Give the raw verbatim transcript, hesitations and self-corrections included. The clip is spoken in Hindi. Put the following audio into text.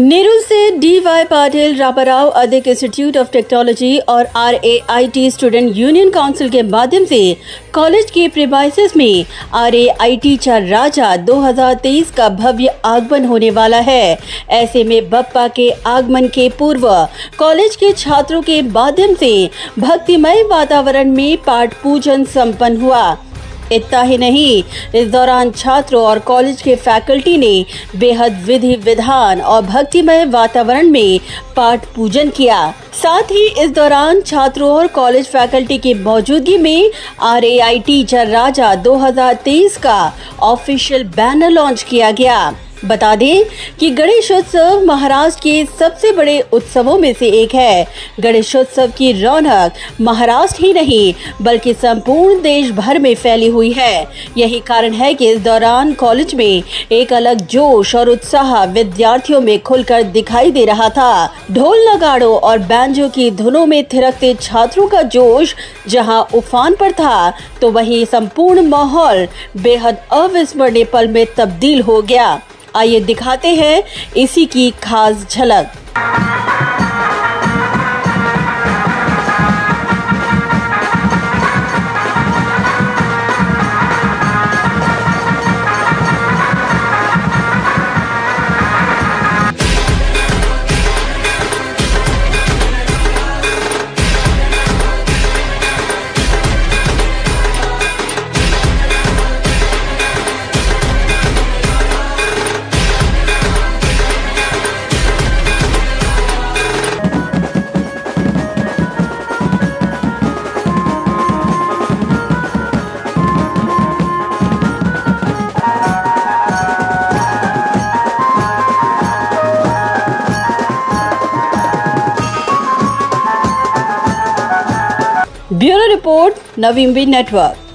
नेरुल से D Y Patil Ramarao Adik institute of technology और R A I T student union council के माध्यम से कॉलेज के प्रीमाइसेस में आर ए आई टी चार राजा दो हज़ार तेईस का भव्य आगमन होने वाला है। ऐसे में बप्पा के आगमन के पूर्व कॉलेज के छात्रों के माध्यम से भक्तिमय वातावरण में पाठ पूजन संपन्न हुआ। इतना ही नहीं, इस दौरान छात्रों और कॉलेज के फैकल्टी ने बेहद विधि विधान और भक्तिमय वातावरण में पाठ पूजन किया। साथ ही इस दौरान छात्रों और कॉलेज फैकल्टी की मौजूदगी में आर ए आई टी चार राजा दो हज़ार तेईस का ऑफिशियल बैनर लॉन्च किया गया। बता दें कि गणेशोत्सव महाराष्ट्र के सबसे बड़े उत्सवों में से एक है। गणेशोत्सव की रौनक महाराष्ट्र ही नहीं बल्कि संपूर्ण देश भर में फैली हुई है। यही कारण है कि इस दौरान कॉलेज में एक अलग जोश और उत्साह विद्यार्थियों में खुलकर दिखाई दे रहा था। ढोल नगाड़ों और बैंजो की धुनों में थिरकते छात्रों का जोश जहाँ उफान पर था, तो वही संपूर्ण माहौल बेहद अविस्मरणीय पल में तब्दील हो गया। आइए दिखाते हैं इसी की खास झलक। Bureau report, Naveen B network.